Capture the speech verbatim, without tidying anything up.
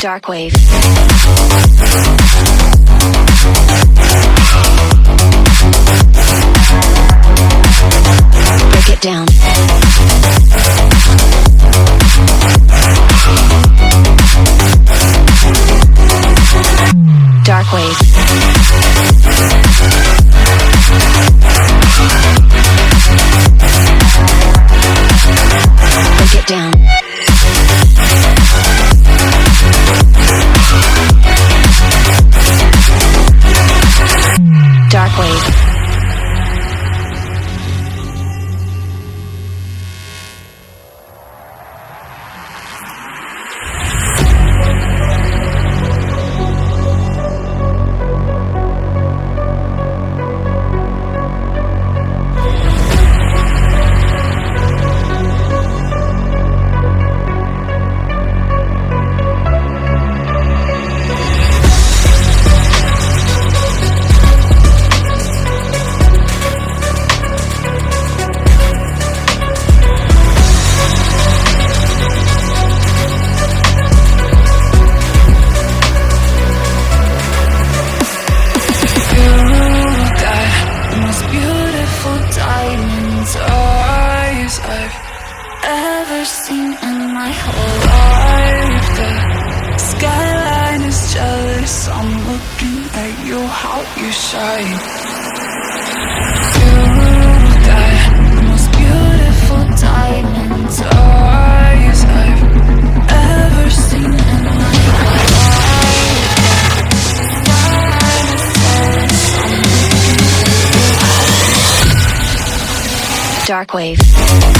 Dark wave. Break it down. Dark wave. Break it down. Dark wave.